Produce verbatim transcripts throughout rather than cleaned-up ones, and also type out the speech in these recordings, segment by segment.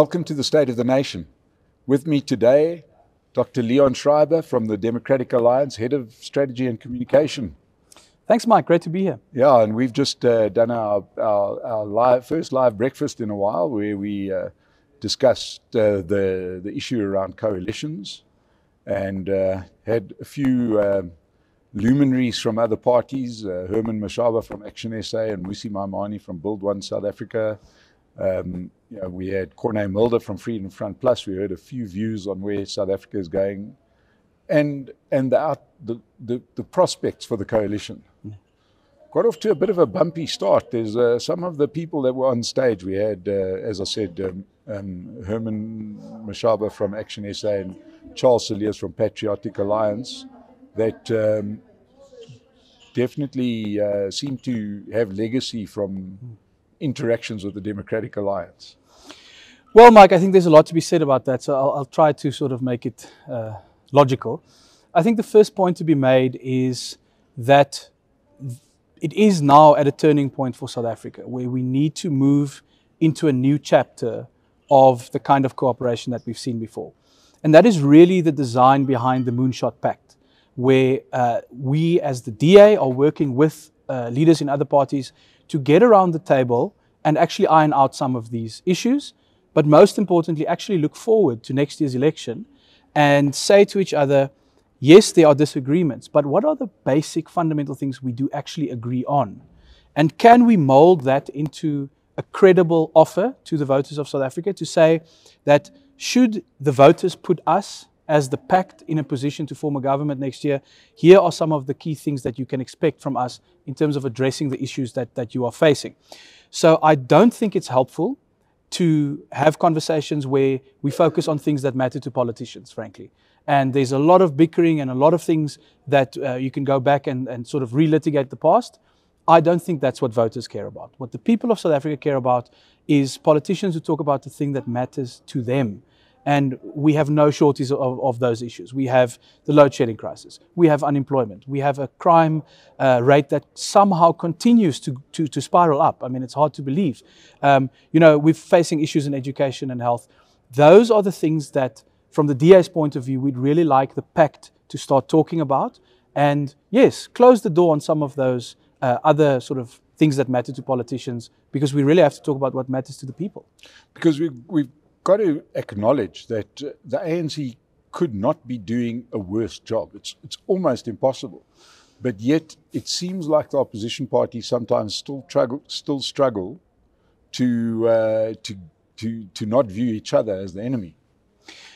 Welcome to the State of the Nation. With me today, Doctor Leon Schreiber from the Democratic Alliance, Head of Strategy and Communication. Thanks, Mike. Great to be here. Yeah, and we've just uh, done our, our, our live, first live breakfast in a while, where we uh, discussed uh, the, the issue around coalitions and uh, had a few uh, luminaries from other parties, uh, Herman Mashaba from Action S A and Musi Maimane from Build One South Africa. Um, you know, we had Corné Mulder from Freedom Front Plus. We heard a few views on where South Africa is going, and and the out, the, the the prospects for the coalition. Mm. Got off to a bit of a bumpy start. There's uh, some of the people that were on stage. We had, uh, as I said, um, um, Herman Mashaba from Action S A and Charles Saliers from Patriotic Alliance that um, definitely uh, seem to have legacy from. Mm. Interactions with the Democratic Alliance? Well, Mike, I think there's a lot to be said about that, so I'll, I'll try to sort of make it uh, logical. I think the first point to be made is that it is now at a turning point for South Africa, where we need to move into a new chapter of the kind of cooperation that we've seen before. And that is really the design behind the Moonshot Pact, where uh, we as the D A are working with uh, leaders in other parties to get around the table and actually iron out some of these issues, but most importantly, actually look forward to next year's election and say to each other, yes, there are disagreements, but what are the basic fundamental things we do actually agree on? And can we mold that into a credible offer to the voters of South Africa to say that should the voters put us as the pact in a position to form a government next year, here are some of the key things that you can expect from us in terms of addressing the issues that, that you are facing. So I don't think it's helpful to have conversations where we focus on things that matter to politicians, frankly. And there's a lot of bickering and a lot of things that uh, you can go back and, and sort of relitigate the past. I don't think that's what voters care about. What the people of South Africa care about is politicians who talk about the thing that matters to them. And we have no shortage of, of those issues. We have the load shedding crisis. We have unemployment. We have a crime uh, rate that somehow continues to, to, to spiral up. I mean, it's hard to believe. Um, you know, we're facing issues in education and health. Those are the things that, from the D A's point of view, we'd really like the pact to start talking about. And yes, close the door on some of those uh, other sort of things that matter to politicians, because we really have to talk about what matters to the people. Because we, we've got to acknowledge that uh, the A N C could not be doing a worse job. It's, it's almost impossible. But yet it seems like the opposition parties sometimes still struggle, still struggle to, uh, to, to, to not view each other as the enemy.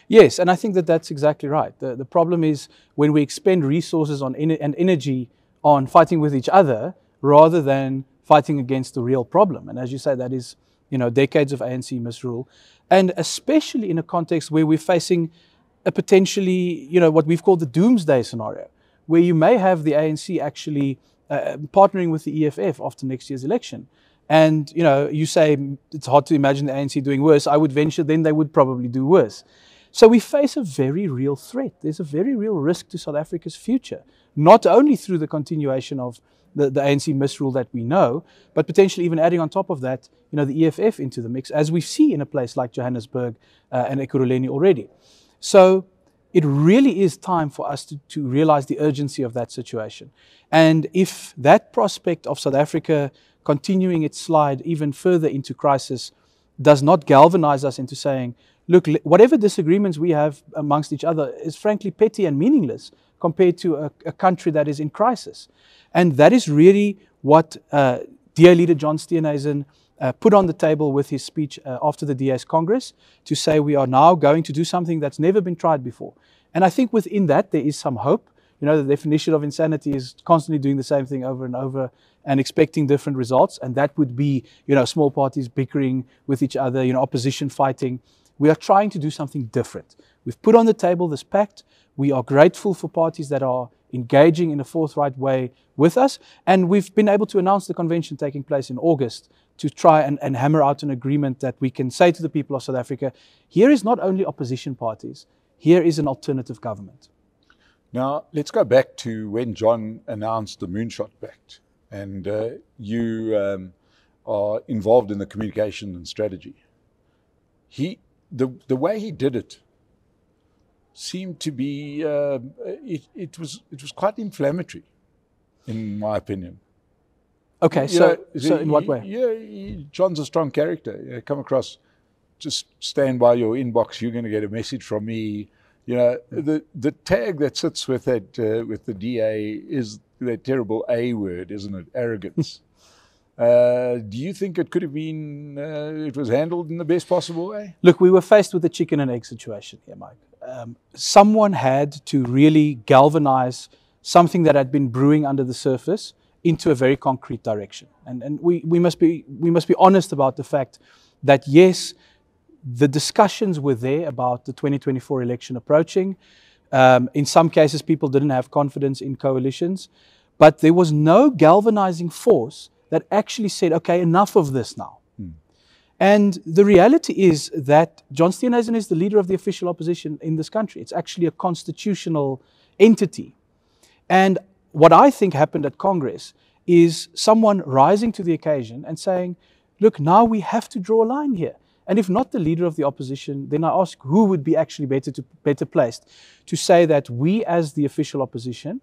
Yes, and I think that that's exactly right. The, the problem is when we expend resources on en- and energy on fighting with each other rather than fighting against the real problem. And as you say, that is, you know, decades of A N C misrule, and especially in a context where we're facing a potentially, you know, what we've called the doomsday scenario, where you may have the A N C actually uh, partnering with the E F F after next year's election. And, you know, you say it's hard to imagine the A N C doing worse. I would venture then they would probably do worse. So we face a very real threat. There's a very real risk to South Africa's future, not only through the continuation of The, the A N C misrule that we know, but potentially even adding on top of that, you know, the E F F into the mix, as we see in a place like Johannesburg uh, and Ekuruleni already. So it really is time for us to, to realize the urgency of that situation. And if that prospect of South Africa continuing its slide even further into crisis does not galvanize us into saying, look, whatever disagreements we have amongst each other is frankly petty and meaningless compared to a, a country that is in crisis. And that is really what uh, D A leader John Steenhuisen uh, put on the table with his speech uh, after the D A's Congress, to say we are now going to do something that's never been tried before. And I think within that there is some hope. You know, the definition of insanity is constantly doing the same thing over and over and expecting different results. And that would be, you know, small parties bickering with each other, you know, opposition fighting. We are trying to do something different. We've put on the table this pact. We are grateful for parties that are engaging in a forthright way with us. And we've been able to announce the convention taking place in August to try and, and hammer out an agreement that we can say to the people of South Africa, here is not only opposition parties, here is an alternative government. Now, let's go back to when John announced the Moonshot Pact. And uh, you um, are involved in the communication and strategy. He, the the way he did it seemed to be uh, it it was it was quite inflammatory, in my opinion. Okay, you so know, so he, in what way? Yeah, he, John's a strong character. You know, come across, just stand by your inbox. You're going to get a message from me. You know, the the tag that sits with that uh, with the D A is that terrible A word, isn't it? Arrogance. Uh, do you think it could have been, uh, it was handled in the best possible way? Look, we were faced with a chicken and egg situation here, Mike. Um, someone had to really galvanize something that had been brewing under the surface into a very concrete direction. And, and we, we, must be, we must be honest about the fact that, yes, the discussions were there about the twenty twenty-four election approaching. Um, in some cases, people didn't have confidence in coalitions, but there was no galvanizing force that actually said, okay, enough of this now. Mm. And the reality is that John Steenhuisen is the leader of the official opposition in this country. It's actually a constitutional entity. And what I think happened at Congress is someone rising to the occasion and saying, look, now we have to draw a line here. And if not the leader of the opposition, then I ask who would be actually better, to, better placed to say that we as the official opposition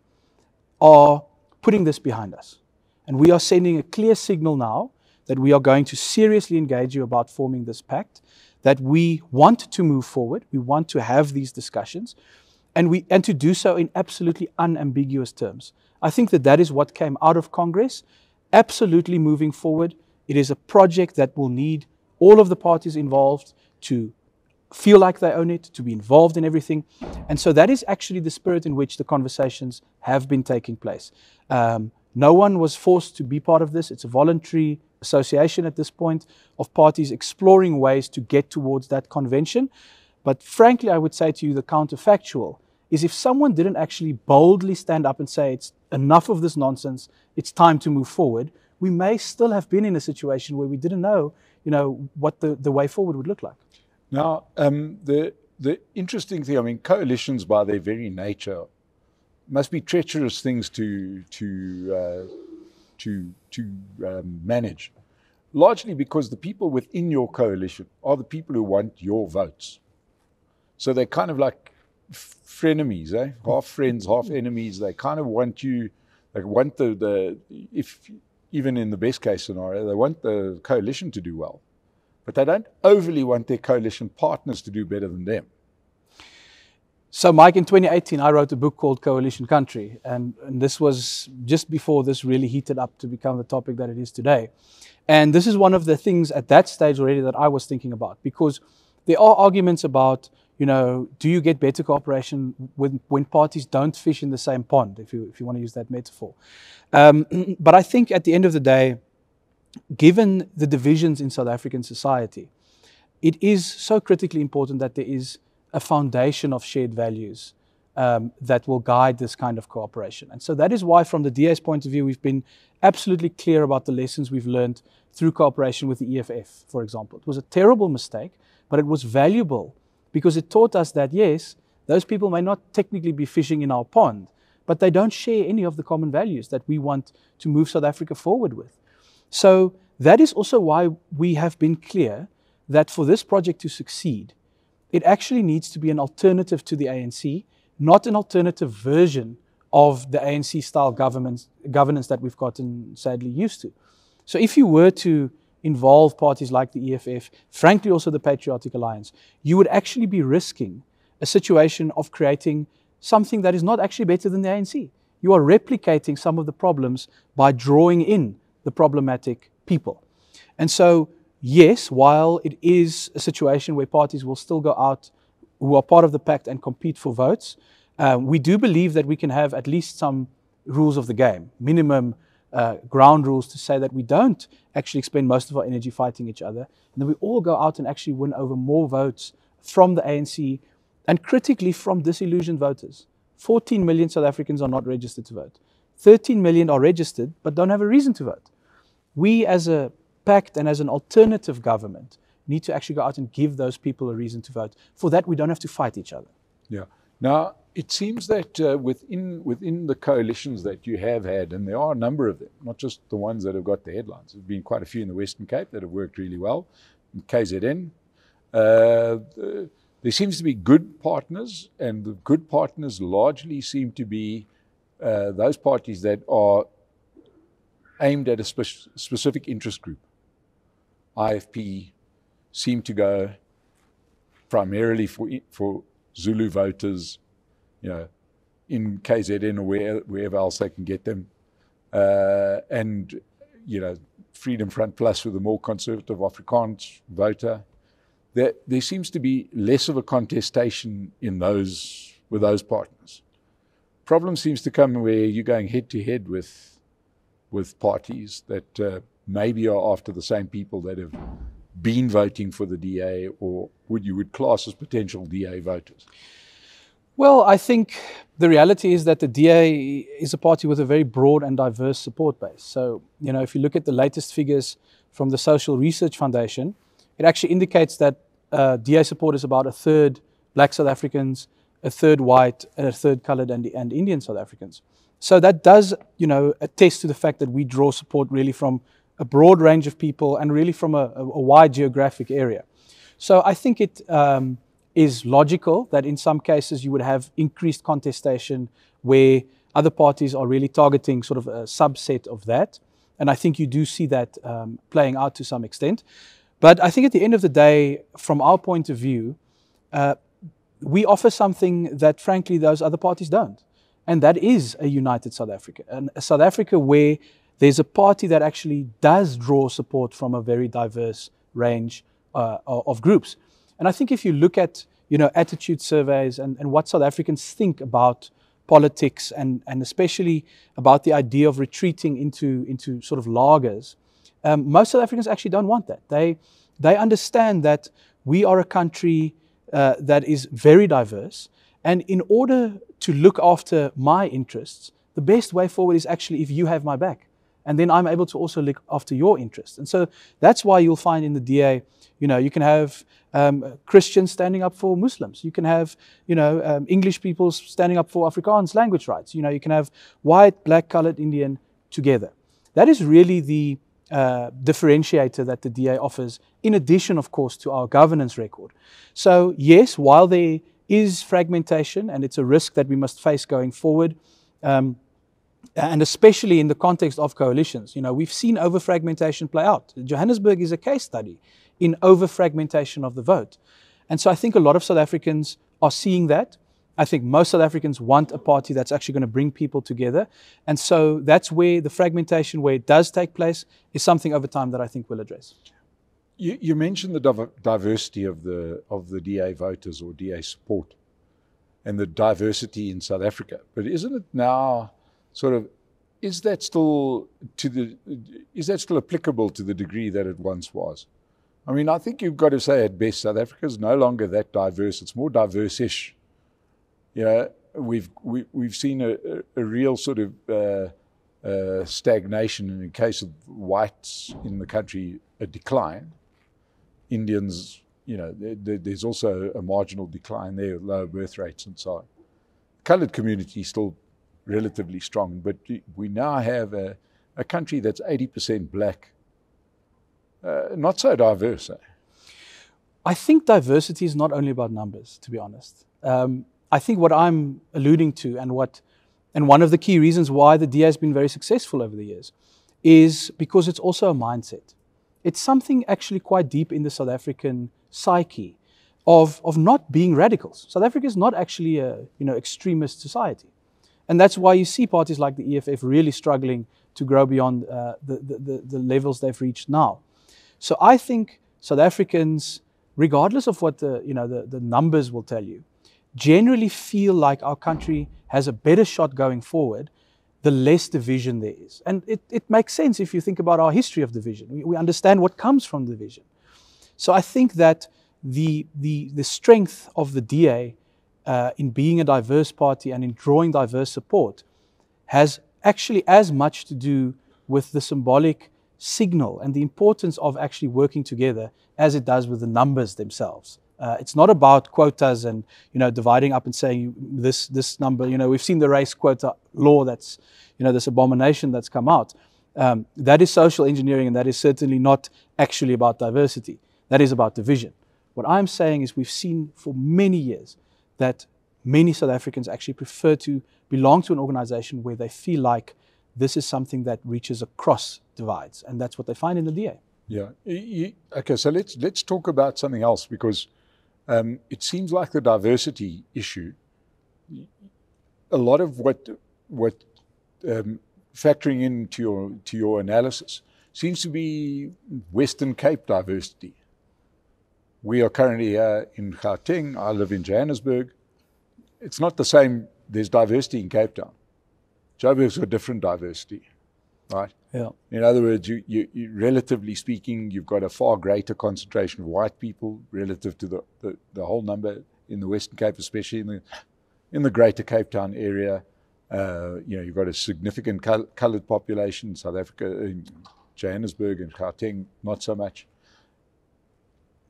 are putting this behind us. And we are sending a clear signal now that we are going to seriously engage you about forming this pact, that we want to move forward, we want to have these discussions, and, we, and to do so in absolutely unambiguous terms. I think that that is what came out of Congress, absolutely moving forward. It is a project that will need all of the parties involved to feel like they own it, to be involved in everything. And so that is actually the spirit in which the conversations have been taking place. Um, No one was forced to be part of this. It's a voluntary association at this point of parties exploring ways to get towards that convention. But frankly, I would say to you, the counterfactual is if someone didn't actually boldly stand up and say, it's enough of this nonsense, it's time to move forward, we may still have been in a situation where we didn't know, you know, what the, the way forward would look like. Now, um, the, the interesting thing, I mean, coalitions by their very nature must be treacherous things to to uh, to to um, manage, largely because the people within your coalition are the people who want your votes. So they're kind of like frenemies, eh? Half friends, half enemies. They kind of want you, they want the the if even in the best case scenario, they want the coalition to do well, but they don't overly want their coalition partners to do better than them. So, Mike, in twenty eighteen, I wrote a book called Coalition Country, and, and this was just before this really heated up to become the topic that it is today. And this is one of the things at that stage already that I was thinking about, because there are arguments about, you know, do you get better cooperation when, when parties don't fish in the same pond, if you, if you want to use that metaphor. Um, but I think at the end of the day, given the divisions in South African society, it is so critically important that there is a foundation of shared values um, that will guide this kind of cooperation. And so that is why, from the D A's point of view, we've been absolutely clear about the lessons we've learned through cooperation with the E F F, for example. It was a terrible mistake, but it was valuable because it taught us that, yes, those people may not technically be fishing in our pond, but they don't share any of the common values that we want to move South Africa forward with. So that is also why we have been clear that for this project to succeed, it actually needs to be an alternative to the A N C, not an alternative version of the A N C-style governance, governance that we've gotten sadly used to. So if you were to involve parties like the E F F, frankly also the Patriotic Alliance, you would actually be risking a situation of creating something that is not actually better than the A N C. You are replicating some of the problems by drawing in the problematic people. And so, yes, while it is a situation where parties will still go out who are part of the pact and compete for votes, uh, we do believe that we can have at least some rules of the game, minimum uh, ground rules to say that we don't actually expend most of our energy fighting each other, and that we all go out and actually win over more votes from the A N C and critically from disillusioned voters. fourteen million South Africans are not registered to vote. thirteen million are registered but don't have a reason to vote. We as a pact and as an alternative government need to actually go out and give those people a reason to vote. For that, we don't have to fight each other. Yeah. Now, it seems that uh, within within the coalitions that you have had, and there are a number of them, not just the ones that have got the headlines. There's been quite a few in the Western Cape that have worked really well, in K Z N, Uh, there seems to be good partners, and the good partners largely seem to be uh, those parties that are aimed at a spe- specific interest group. I F P seem to go primarily for for Zulu voters, you know, in K Z N or where, wherever else they can get them, uh, and you know, Freedom Front Plus with a more conservative Afrikaans voter. There, there seems to be less of a contestation in those with those partners. Problem seems to come where you're going head to head with with parties that uh, maybe are after the same people that have been voting for the D A or would you would class as potential D A voters? Well, I think the reality is that the D A is a party with a very broad and diverse support base. So, you know, if you look at the latest figures from the Social Research Foundation, it actually indicates that uh, D A support is about a third black South Africans, a third white, and a third coloured and, and Indian South Africans. So that does, you know, attest to the fact that we draw support really from a broad range of people and really from a, a, a wide geographic area. So I think it... Um, is logical that in some cases you would have increased contestation where other parties are really targeting sort of a subset of that. And I think you do see that um, playing out to some extent. But I think at the end of the day, from our point of view, uh, we offer something that frankly those other parties don't. And that is a united South Africa. And a South Africa where there's a party that actually does draw support from a very diverse range uh, of groups. And I think if you look at, you know, attitude surveys and, and what South Africans think about politics and, and especially about the idea of retreating into, into sort of lagers, um, most South Africans actually don't want that. They, they understand that we are a country uh, that is very diverse. And in order to look after my interests, the best way forward is actually if you have my back. And then I'm able to also look after your interests. And so that's why you'll find in the D A, you know, you can have um, Christians standing up for Muslims. You can have, you know, um, English people standing up for Afrikaans language rights. You know, you can have white, black, coloured, Indian together. That is really the uh, differentiator that the D A offers, in addition, of course, to our governance record. So, yes, while there is fragmentation and it's a risk that we must face going forward, um, and especially in the context of coalitions, you know, we've seen over-fragmentation play out. Johannesburg is a case study in over-fragmentation of the vote. And so I think a lot of South Africans are seeing that. I think most South Africans want a party that's actually going to bring people together. And so that's where the fragmentation, where it does take place, is something over time that I think we'll address. You, you mentioned the diversity of the, of the D A voters or D A support and the diversity in South Africa. But isn't it now... Sort of, is that still to the is that still applicable to the degree that it once was? I mean, I think you've got to say at best South Africa is no longer that diverse. It's more diverse-ish. You know, we've we, we've seen a, a real sort of uh, uh, stagnation in the case of whites in the country, a decline. Indians, you know, there, there's also a marginal decline there, lower birth rates and so on. Coloured community still relatively strong, but we now have a, a country that's eighty percent black. Uh, not so diverse. Eh? I think diversity is not only about numbers, to be honest. Um, I think what I'm alluding to and what, and one of the key reasons why the D A has been very successful over the years is because it's also a mindset. It's something actually quite deep in the South African psyche of, of not being radicals. South Africa is not actually a, you know, extremist society. And that's why you see parties like the E F F really struggling to grow beyond uh, the, the, the levels they've reached now. So I think South Africans, regardless of what the, you know, the, the numbers will tell you, generally feel like our country has a better shot going forward, the less division there is. And it, it makes sense if you think about our history of division. We, we understand what comes from division. So I think that the, the, the strength of the D A Uh, in being a diverse party and in drawing diverse support has actually as much to do with the symbolic signal and the importance of actually working together as it does with the numbers themselves. Uh, it's not about quotas and, you know, dividing up and saying this, this number, you know, we've seen the race quota law that's, you know, this abomination that's come out. Um, that is social engineering, and that is certainly not actually about diversity. That is about division. What I'm saying is we've seen for many years that many South Africans actually prefer to belong to an organization where they feel like this is something that reaches across divides, and that's what they find in the D A. Yeah. Okay, so let's let's talk about something else, because um, it seems like the diversity issue, a lot of what what um, factoring into your to your analysis seems to be Western Cape diversity. We are currently here in Gauteng. I live in Johannesburg. It's not the same. There's diversity in Cape Town. Joburg's got different diversity, right? Yeah. In other words, you, you, you, relatively speaking, you've got a far greater concentration of white people relative to the, the, the whole number in the Western Cape, especially in the, in the greater Cape Town area. Uh, you know, you've got a significant col coloured population in South Africa, in Johannesburg and Gauteng, not so much.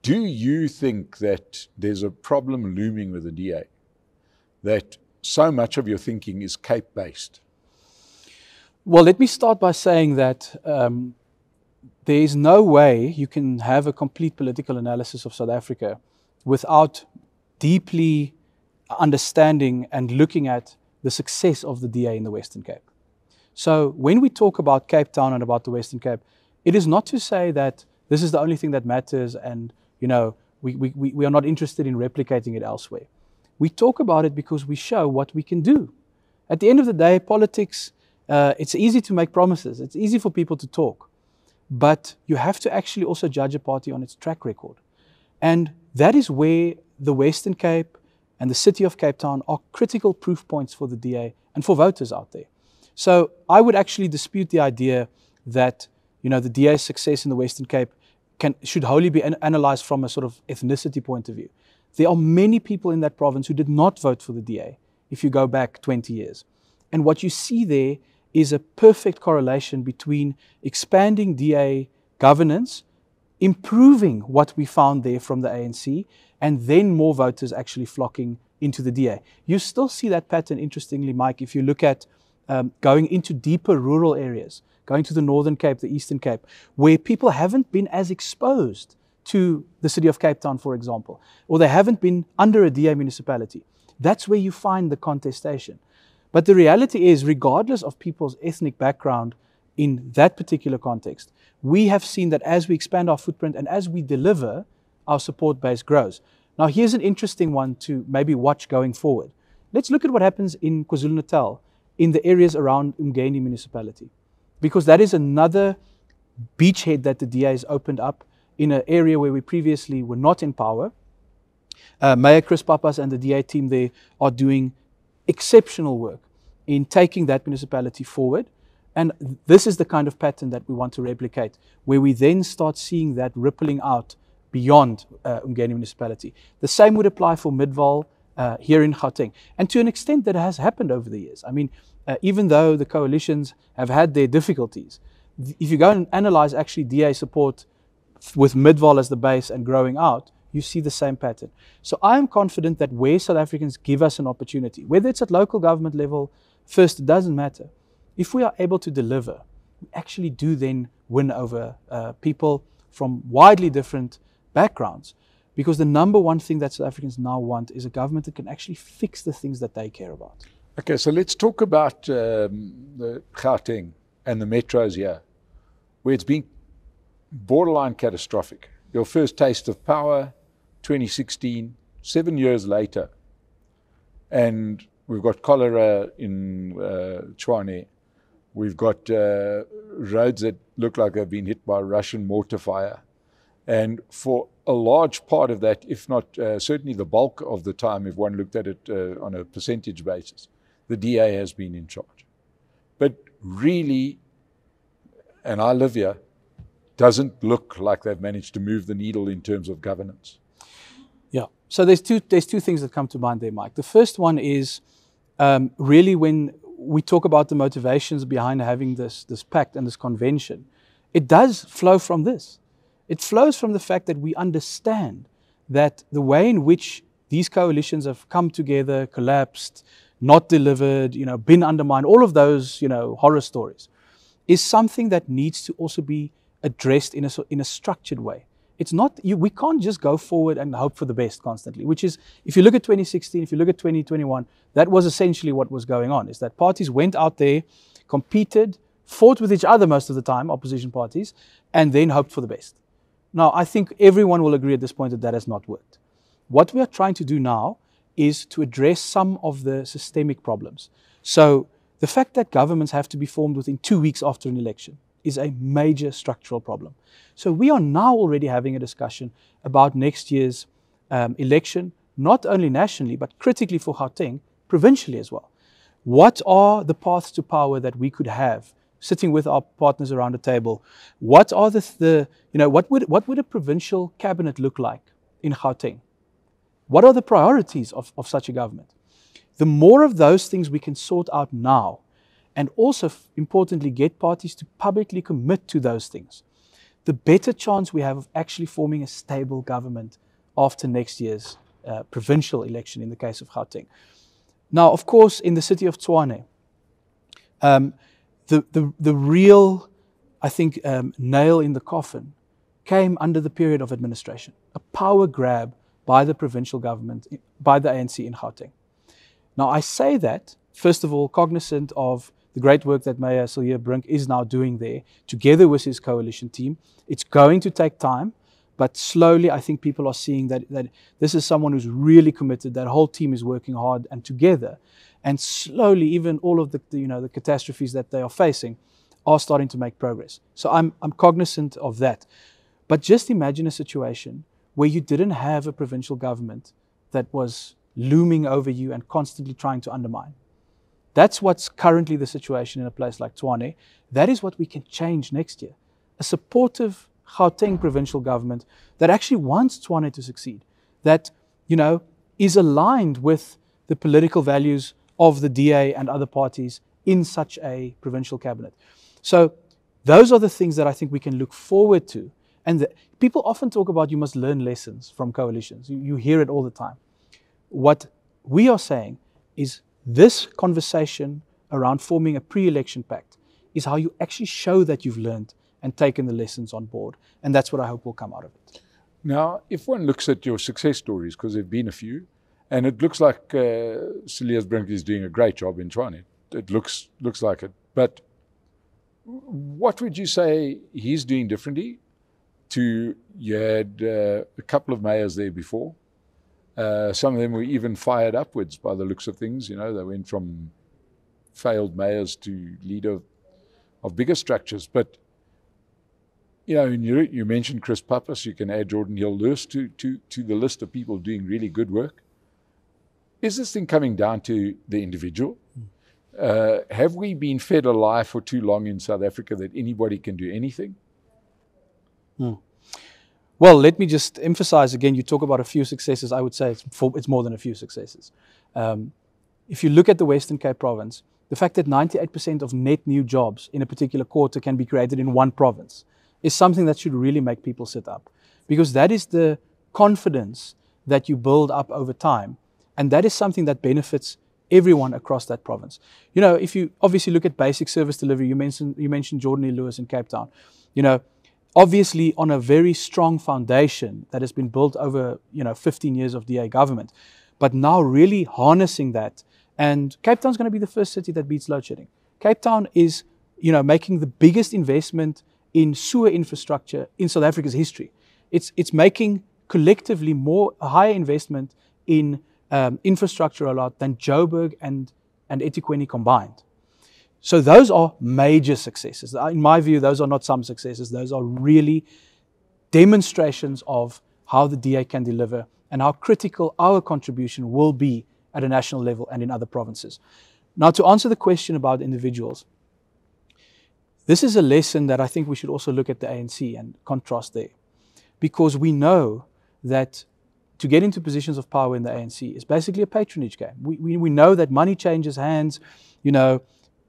Do you think that there's a problem looming with the D A, that so much of your thinking is Cape-based? Well, let me start by saying that um, there is no way you can have a complete political analysis of South Africa without deeply understanding and looking at the success of the D A in the Western Cape. So when we talk about Cape Town and about the Western Cape, it is not to say that this is the only thing that matters and, you know, we, we, we are not interested in replicating it elsewhere. We talk about it because we show what we can do. At the end of the day, politics, Uh, it's easy to make promises. It's easy for people to talk. But you have to actually also judge a party on its track record. And that is where the Western Cape and the city of Cape Town are critical proof points for the D A and for voters out there. So I would actually dispute the idea that, you know, the D A's success in the Western Cape can, should wholly be an analysed from a sort of ethnicity point of view. There are many people in that province who did not vote for the D A if you go back twenty years. And what you see there is a perfect correlation between expanding D A governance, improving what we found there from the A N C, and then more voters actually flocking into the D A. You still see that pattern, interestingly, Mike, if you look at um, going into deeper rural areas, going to the Northern Cape, the Eastern Cape, where people haven't been as exposed to the city of Cape Town, for example, or they haven't been under a D A municipality. That's where you find the contestation. But the reality is, regardless of people's ethnic background in that particular context, we have seen that as we expand our footprint and as we deliver, our support base grows. Now, here's an interesting one to maybe watch going forward. Let's look at what happens in KwaZulu-Natal, in the areas around Umgeni municipality, because that is another beachhead that the D A has opened up in an area where we previously were not in power. Uh, Mayor Chris Pappas and the D A team there are doing exceptional work in taking that municipality forward. And this is the kind of pattern that we want to replicate, where we then start seeing that rippling out beyond uh, Umgeni municipality. The same would apply for Midvaal uh, here in Gauteng. And to an extent that has happened over the years. I mean, uh, even though the coalitions have had their difficulties, th if you go and analyze actually D A support with Midvaal as the base and growing out, you see the same pattern. So I am confident that where South Africans give us an opportunity, whether it's at local government level, first, it doesn't matter. If we are able to deliver, we actually do then win over uh, people from widely different backgrounds, because the number one thing that South Africans now want is a government that can actually fix the things that they care about. Okay, so let's talk about um, the Gauteng and the metros here, where it's been borderline catastrophic. Your first taste of power, twenty sixteen, seven years later, and we've got cholera in uh, Tshwane. We've got uh, roads that look like they've been hit by Russian mortar fire. And for a large part of that, if not uh, certainly the bulk of the time, if one looked at it uh, on a percentage basis, the D A has been in charge. But really, and I live here, doesn't look like they've managed to move the needle in terms of governance. Yeah, so there's two, there's two things that come to mind there, Mike. The first one is um, really when we talk about the motivations behind having this, this pact and this convention, it does flow from this. It flows from the fact that we understand that the way in which these coalitions have come together, collapsed, not delivered, you know, been undermined, all of those, you know, horror stories, is something that needs to also be addressed in a, in a structured way. It's not, you, we can't just go forward and hope for the best constantly, which is, if you look at twenty sixteen, if you look at twenty twenty-one, that was essentially what was going on, is that parties went out there, competed, fought with each other most of the time, opposition parties, and then hoped for the best. Now, I think everyone will agree at this point that that has not worked. What we are trying to do now is to address some of the systemic problems. So the fact that governments have to be formed within two weeks after an election is a major structural problem. So we are now already having a discussion about next year's um, election, not only nationally, but critically for Gauteng, provincially as well. What are the paths to power that we could have, sitting with our partners around a table? What are the, the you know, what would, what would a provincial cabinet look like in Gauteng? What are the priorities of, of such a government? The more of those things we can sort out now, and also, importantly, get parties to publicly commit to those things, the better chance we have of actually forming a stable government after next year's uh, provincial election in the case of Gauteng. Now, of course, in the city of Tshwane, um, the, the, the real, I think, um, nail in the coffin came under the period of administration, a power grab by the provincial government, by the A N C in Gauteng. Now, I say that, first of all, cognizant of the great work that Mayor Cilliers Brink is now doing there, together with his coalition team. It's going to take time, but slowly I think people are seeing that, that this is someone who's really committed, that whole team is working hard and together. And slowly, even all of the, you know, the catastrophes that they are facing are starting to make progress. So I'm, I'm cognizant of that. But just imagine a situation where you didn't have a provincial government that was looming over you and constantly trying to undermine. That's what's currently the situation in a place like Tshwane. That is what we can change next year. A supportive Gauteng provincial government that actually wants Tshwane to succeed, that, you know, is aligned with the political values of the D A and other parties in such a provincial cabinet. So those are the things that I think we can look forward to. And the, people often talk about you must learn lessons from coalitions. You, you hear it all the time. What we are saying is, this conversation around forming a pre-election pact is how you actually show that you've learned and taken the lessons on board. And that's what I hope will come out of it. Now, if one looks at your success stories, because there have been a few, and it looks like uh, Cilliers Brink is doing a great job in Tshwane. It looks, looks like it. But what would you say he's doing differently to, you had uh, a couple of mayors there before. Uh, some of them were even fired upwards by the looks of things. You know, they went from failed mayors to leader of bigger structures. But, you know, you, you mentioned Chris Pappas. You can add Geordin Hill-Lewis to, to, to the list of people doing really good work. Is this thing coming down to the individual? Mm. Uh, have we been fed a lie for too long in South Africa that anybody can do anything? Mm. Well, let me just emphasize again, you talk about a few successes. I would say it's, for, it's more than a few successes. Um, if you look at the Western Cape province, the fact that ninety-eight percent of net new jobs in a particular quarter can be created in one province is something that should really make people sit up, because that is the confidence that you build up over time. And that is something that benefits everyone across that province. You know, if you obviously look at basic service delivery, you mentioned, you mentioned Geordin Hill-Lewis in Cape Town, you know, obviously on a very strong foundation that has been built over, you know, fifteen years of D A government, but now really harnessing that. And Cape Town's going to be the first city that beats load shedding. Cape Town is, you know, making the biggest investment in sewer infrastructure in South Africa's history. It's, it's making collectively more, a higher investment in um, infrastructure a lot than Joburg and, and Ekuruleni combined. So those are major successes. In my view, those are not some successes. Those are really demonstrations of how the D A can deliver and how critical our contribution will be at a national level and in other provinces. Now, to answer the question about individuals, this is a lesson that I think we should also look at the A N C and contrast there, because we know that to get into positions of power in the A N C is basically a patronage game. We, we, we know that money changes hands, you know,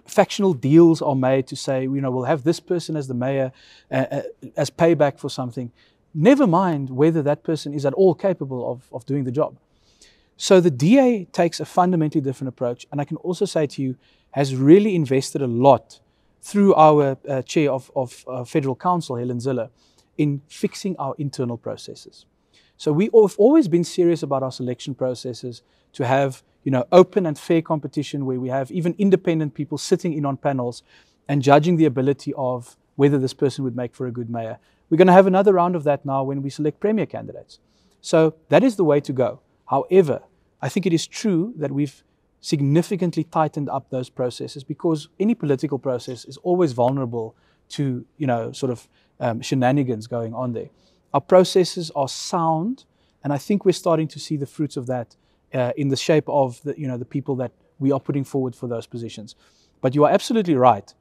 factional deals are made to say, you know, we'll have this person as the mayor uh, uh, as payback for something, never mind whether that person is at all capable of, of doing the job. So the D A takes a fundamentally different approach, and I can also say to you, has really invested a lot through our uh, chair of, of uh, Federal Council, Helen Zille, in fixing our internal processes. So we've always been serious about our selection processes to have, you know, open and fair competition where we have even independent people sitting in on panels and judging the ability of whether this person would make for a good mayor. We're going to have another round of that now when we select premier candidates. So that is the way to go. However, I think it is true that we've significantly tightened up those processes, because any political process is always vulnerable to, you know, sort of um, shenanigans going on there. Our processes are sound, and I think we're starting to see the fruits of that uh, in the shape of the, you know, the people that we are putting forward for those positions. But you are absolutely right.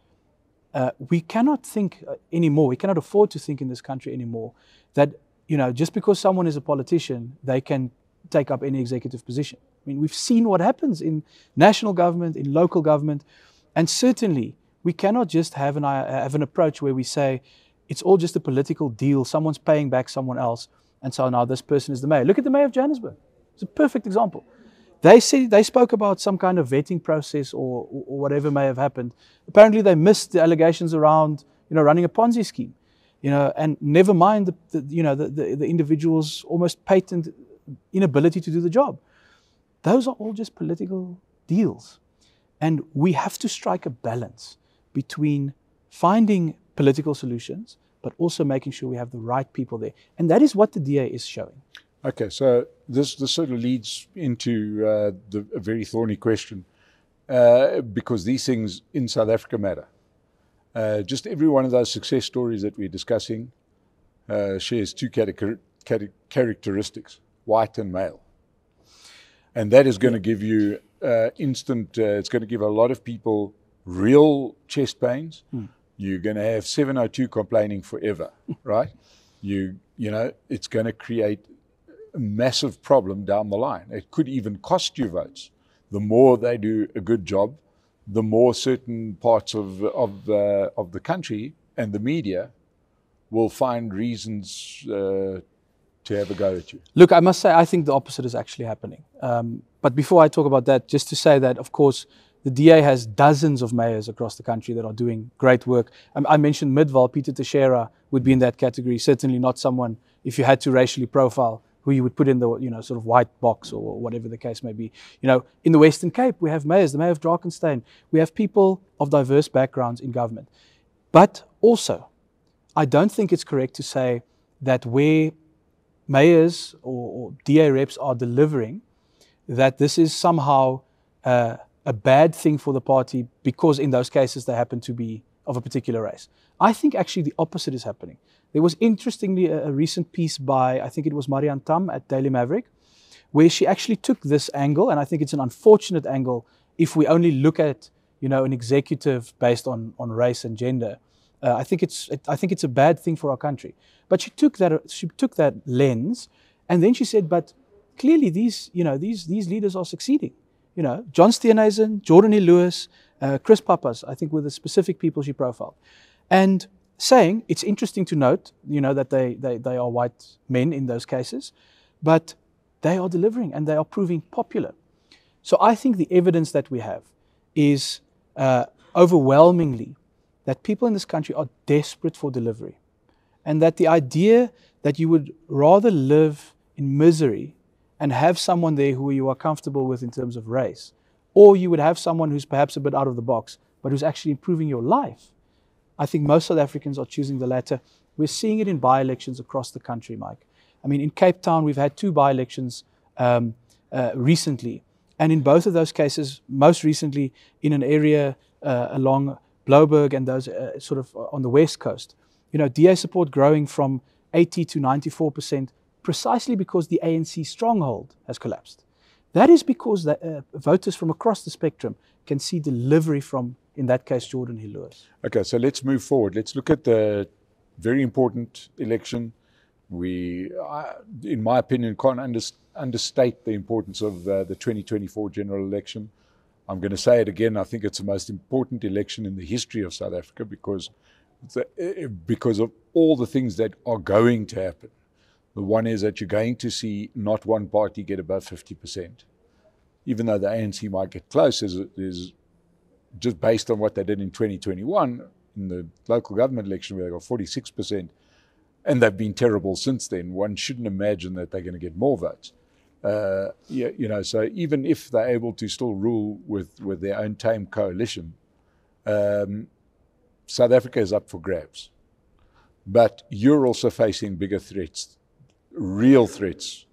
Uh, we cannot think uh, anymore, we cannot afford to think in this country anymore that, you know, just because someone is a politician, they can take up any executive position. I mean, we've seen what happens in national government, in local government, and certainly we cannot just have an, uh, have an approach where we say, it's all just a political deal, someone's paying back someone else, and so now this person is the mayor. Look at the mayor of Johannesburg. It's a perfect example. They said, they spoke about some kind of vetting process or, or, or whatever may have happened. Apparently, they missed the allegations around, you know, running a Ponzi scheme, you know, and never mind the, the you know the, the, the individual's almost patent inability to do the job. Those are all just political deals, and we have to strike a balance between finding political solutions, but also making sure we have the right people there, and that is what the D A is showing. Okay, so this, this sort of leads into uh, the, a very thorny question, uh, because these things in South Africa matter. Uh, just every one of those success stories that we're discussing uh, shares two cate- cate- characteristics, white and male. And that is going to give you uh, instant, uh, it's going to give a lot of people real chest pains. Mm. You're going to have seven oh two complaining forever, right? You, you know, it's going to create a massive problem down the line. It could even cost you votes. The more they do a good job, the more certain parts of of, uh, of the country and the media will find reasons uh, to have a go at you. Look, I must say, I think the opposite is actually happening. Um, but before I talk about that, just to say that, of course, the D A has dozens of mayors across the country that are doing great work. Um, I mentioned Midvaal. Peter Teixeira would be in that category. Certainly not someone, if you had to racially profile, who you would put in the, you know, sort of white box or whatever the case may be. You know, in the Western Cape, we have mayors, the mayor of Drakenstein. We have people of diverse backgrounds in government. But also, I don't think it's correct to say that where mayors or, or D A reps are delivering, that this is somehow uh, a bad thing for the party because in those cases they happen to be of a particular race. I think actually the opposite is happening. There was, interestingly, a, a recent piece by, I think it was Marianne Tam at Daily Maverick, where she actually took this angle, and I think it's an unfortunate angle if we only look at, you know, an executive based on, on race and gender. Uh, I think it's, it, I think it's a bad thing for our country. But she took that, she took that lens, and then she said, but clearly these, you know, these, these leaders are succeeding. You know, John Steenhuisen, Geordin Hill-Lewis, uh, Chris Pappas, I think were the specific people she profiled. And saying it's interesting to note, you know, that they, they, they are white men in those cases, but they are delivering and they are proving popular. So I think the evidence that we have is uh, overwhelmingly that people in this country are desperate for delivery, and that the idea that you would rather live in misery and have someone there who you are comfortable with in terms of race, or you would have someone who's perhaps a bit out of the box, but who's actually improving your life. I think most South Africans are choosing the latter. We're seeing it in by-elections across the country, Mike. I mean, in Cape Town, we've had two by-elections um, uh, recently. And in both of those cases, most recently in an area uh, along Blouberg and those uh, sort of on the West Coast, you know, D A support growing from eighty to ninety-four percent precisely because the A N C stronghold has collapsed. That is because the, uh, voters from across the spectrum can see delivery from, in that case, Geordin Hill-Lewis. Okay, so let's move forward. Let's look at the very important election. We, uh, in my opinion, can't underst understate the importance of uh, the twenty twenty-four general election. I'm going to say it again. I think it's the most important election in the history of South Africa because, the, uh, because of all the things that are going to happen. The one is that you're going to see not one party get above fifty percent. Even though the A N C might get close, as it is, just based on what they did in twenty twenty-one in the local government election where they got forty-six percent, And they've been terrible since then. One shouldn't imagine that they're going to get more votes. Uh, you, you know, so even if they're able to still rule with, with their own tame coalition, um, South Africa is up for grabs. But you're also facing bigger threats, real threats,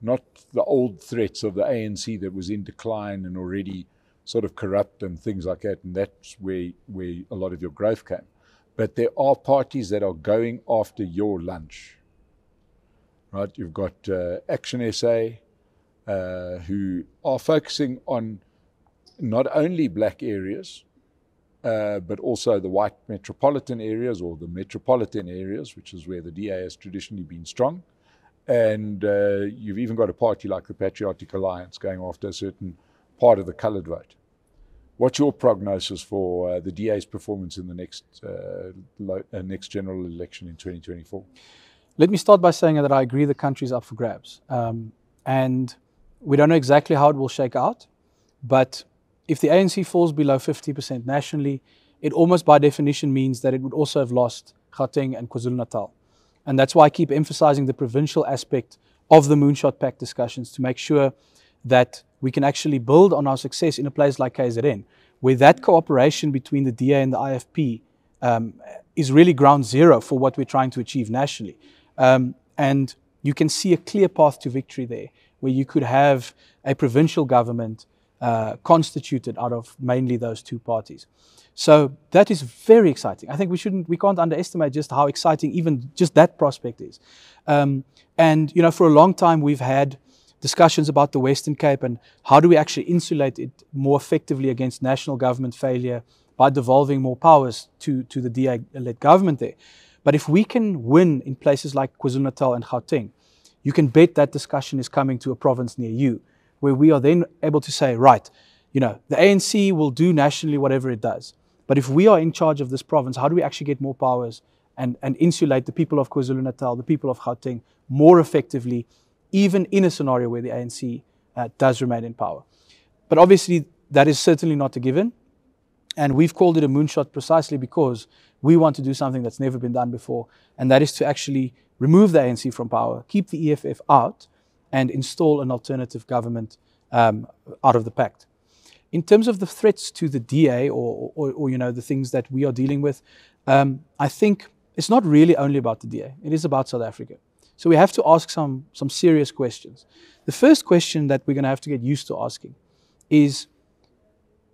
not the old threats of the A N C that was in decline and already sort of corrupt and things like that. And that's where, where a lot of your growth came. But there are parties that are going after your lunch, right? You've got uh, Action S A, uh, who are focusing on not only black areas, uh, but also the white metropolitan areas or the metropolitan areas, which is where the D A has traditionally been strong. And uh, you've even got a party like the Patriotic Alliance going after a certain part of the coloured vote. What's your prognosis for uh, the D A's performance in the next uh, lo uh, next general election in twenty twenty-four? Let me start by saying that I agree the country's up for grabs. Um, and we don't know exactly how it will shake out. But if the A N C falls below fifty percent nationally, it almost by definition means that it would also have lost Gauteng and KwaZulu-Natal. And that's why I keep emphasizing the provincial aspect of the Moonshot Pact discussions to make sure that we can actually build on our success in a place like K Z N, where that cooperation between the D A and the I F P um, is really ground zero for what we're trying to achieve nationally. Um, and you can see a clear path to victory there, where you could have a provincial government uh, constituted out of mainly those two parties. So that is very exciting. I think we shouldn't, we can't underestimate just how exciting even just that prospect is. Um, and, you know, for a long time we've had discussions about the Western Cape and how do we actually insulate it more effectively against national government failure by devolving more powers to, to the D A-led government there. But if we can win in places like KwaZulu-Natal and Gauteng, you can bet that discussion is coming to a province near you, where we are then able to say, right, you know, the A N C will do nationally whatever it does. But if we are in charge of this province, how do we actually get more powers and, and insulate the people of KwaZulu-Natal, the people of Gauteng more effectively, even in a scenario where the A N C uh, does remain in power. But obviously, that is certainly not a given. And we've called it a moonshot precisely because we want to do something that's never been done before, and that is to actually remove the A N C from power, keep the E F F out, and install an alternative government um, out of the pact. In terms of the threats to the D A or, or, or you know, the things that we are dealing with, um, I think it's not really only about the D A. It is about South Africa. So we have to ask some, some serious questions. The first question that we're going to have to get used to asking is,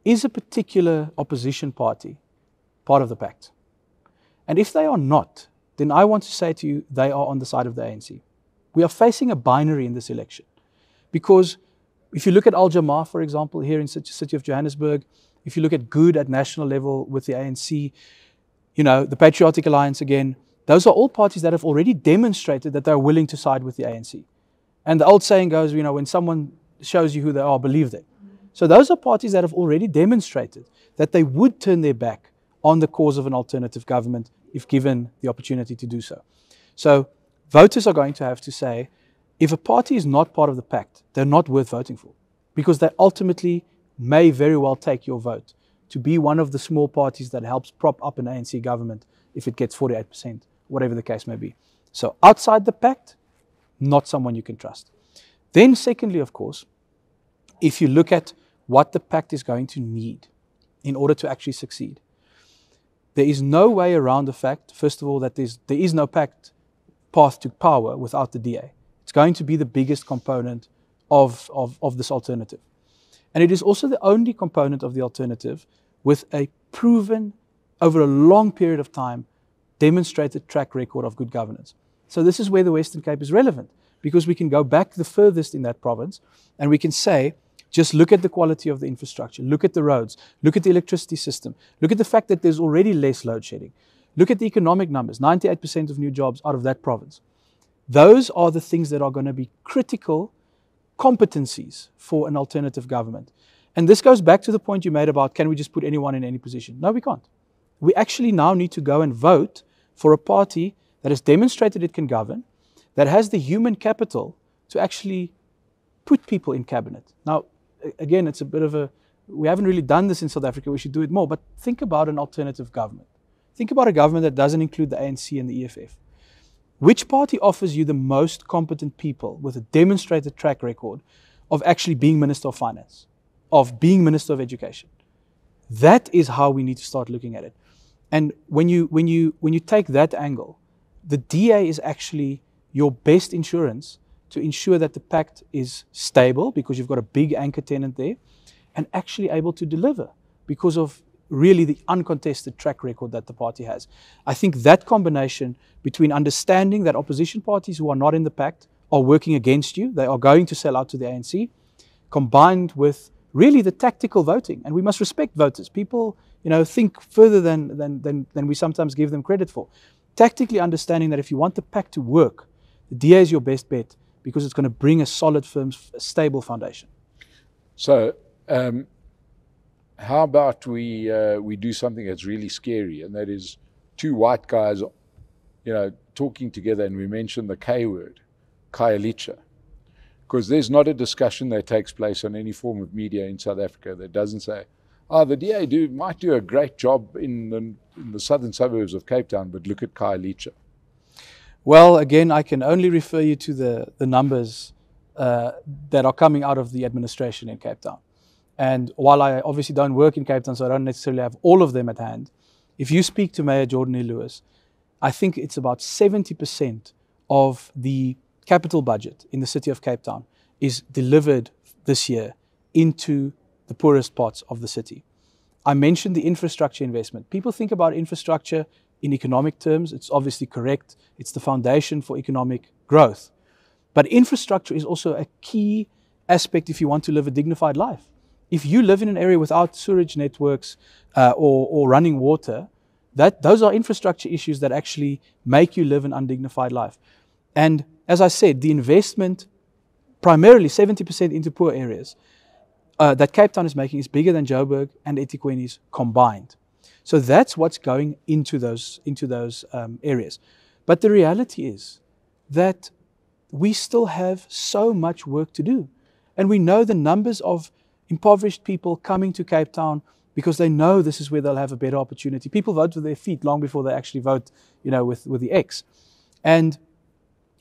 is a particular opposition party part of the pact? And if they are not, then I want to say to you, they are on the side of the A N C. We are facing a binary in this election. Because if you look at Al Jamaa, for example, here in the city of Johannesburg, if you look at Good at national level with the A N C, you know, the Patriotic Alliance again, those are all parties that have already demonstrated that they're willing to side with the A N C. And the old saying goes, you know, when someone shows you who they are, believe them. So those are parties that have already demonstrated that they would turn their back on the cause of an alternative government if given the opportunity to do so. So voters are going to have to say, if a party is not part of the pact, they're not worth voting for, because they ultimately may very well take your vote to be one of the small parties that helps prop up an A N C government if it gets forty-eight percent. Whatever the case may be. So outside the pact, not someone you can trust. Then secondly, of course, if you look at what the pact is going to need in order to actually succeed, there is no way around the fact, first of all, that there's, there is no pact path to power without the D A. It's going to be the biggest component of, of, of this alternative. And it is also the only component of the alternative with a proven, over a long period of time, demonstrated track record of good governance. So this is where the Western Cape is relevant, because we can go back the furthest in that province and we can say, just look at the quality of the infrastructure, look at the roads, look at the electricity system, look at the fact that there's already less load shedding, look at the economic numbers, ninety-eight percent of new jobs out of that province. Those are the things that are going to be critical competencies for an alternative government. And this goes back to the point you made about, can we just put anyone in any position? No, we can't. We actually now need to go and vote for a party that has demonstrated it can govern, that has the human capital to actually put people in cabinet. Now, again, it's a bit of a, we haven't really done this in South Africa, we should do it more, but think about an alternative government. Think about a government that doesn't include the A N C and the E F F. Which party offers you the most competent people with a demonstrated track record of actually being Minister of Finance, of being Minister of Education? That is how we need to start looking at it. And when you, when you, when you take that angle, the D A is actually your best insurance to ensure that the pact is stable, because you've got a big anchor tenant there, and actually able to deliver because of really the uncontested track record that the party has. I think that combination between understanding that opposition parties who are not in the pact are working against you, they are going to sell out to the A N C, combined with really the tactical voting. And we must respect voters. People, you know, think further than, than, than, than we sometimes give them credit for. Tactically understanding that if you want the pact to work, the D A is your best bet, because it's going to bring a solid, firm, stable foundation. So, um how about we uh, we do something that's really scary, and that is two white guys, you know, talking together, and we mention the K word, Khayelitsha, because there's not a discussion that takes place on any form of media in South Africa that doesn't say, oh, the D A do, might do a great job in the, in the southern suburbs of Cape Town, but look at Khayelitsha. Well, again, I can only refer you to the, the numbers uh, that are coming out of the administration in Cape Town. And while I obviously don't work in Cape Town, so I don't necessarily have all of them at hand, if you speak to Mayor Geordin Hill-Lewis, I think it's about seventy percent of the capital budget in the city of Cape Town is delivered this year into the poorest parts of the city. I mentioned the infrastructure investment. People think about infrastructure in economic terms. It's obviously correct. It's the foundation for economic growth. But infrastructure is also a key aspect if you want to live a dignified life. If you live in an area without sewage networks uh, or, or running water, that, those are infrastructure issues that actually make you live an undignified life. And as I said, the investment, primarily seventy percent into poor areas, uh, that Cape Town is making is bigger than Joburg and Etiquette's combined. So that's what's going into those, into those um, areas. But the reality is that we still have so much work to do. And we know the numbers of impoverished people coming to Cape Town because they know this is where they'll have a better opportunity. People vote with their feet long before they actually vote, you know, with, with the X. And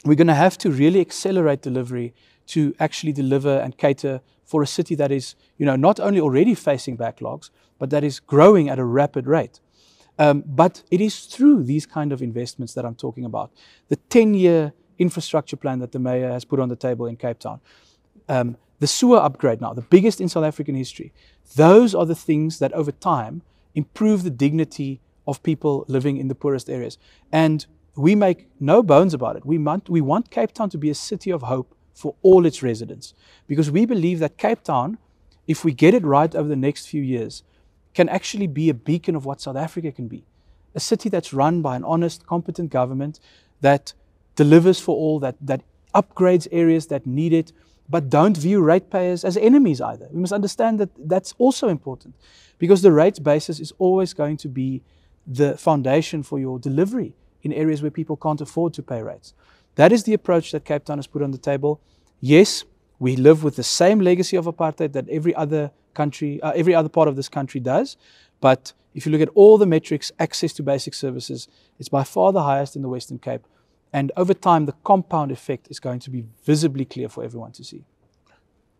we're going to have to really accelerate delivery to actually deliver and cater for a city that is, you know, not only already facing backlogs, but that is growing at a rapid rate. Um, but it is through these kind of investments that I'm talking about. The ten-year infrastructure plan that the mayor has put on the table in Cape Town, um, the sewer upgrade now, the biggest in South African history, those are the things that over time improve the dignity of people living in the poorest areas. And we make no bones about it. We want, we want Cape Town to be a city of hope for all its residents, because we believe that Cape Town, if we get it right over the next few years, can actually be a beacon of what South Africa can be. A city that's run by an honest, competent government that delivers for all, that, that upgrades areas that need it, but don't view ratepayers as enemies either. We must understand that that's also important, because the rates basis is always going to be the foundation for your delivery in areas where people can't afford to pay rates. That is the approach that Cape Town has put on the table. Yes, we live with the same legacy of apartheid that every other country, uh, every other part of this country does. But if you look at all the metrics, access to basic services, it's by far the highest in the Western Cape. And over time, the compound effect is going to be visibly clear for everyone to see.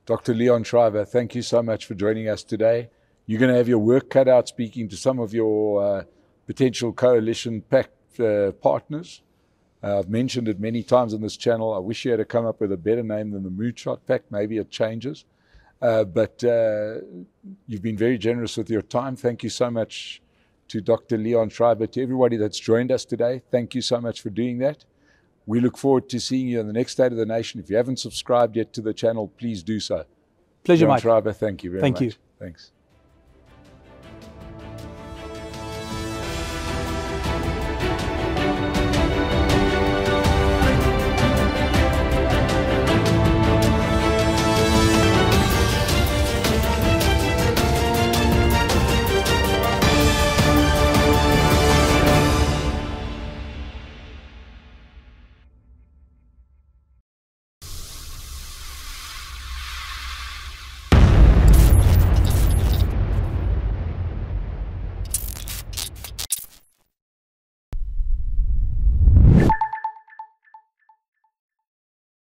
Doctor Leon Schreiber, thank you so much for joining us today. You're going to have your work cut out speaking to some of your uh, potential coalition pact uh, partners. Uh, I've mentioned it many times on this channel. I wish you had to come up with a better name than the Moonshot Pact. Maybe it changes. Uh, but uh, you've been very generous with your time. Thank you so much to Doctor Leon Schreiber, to everybody that's joined us today. Thank you so much for doing that. We look forward to seeing you on the next State of the Nation. If you haven't subscribed yet to the channel, please do so. Pleasure, Mike. John Schreiber, thank you very much. Thank you. Thanks.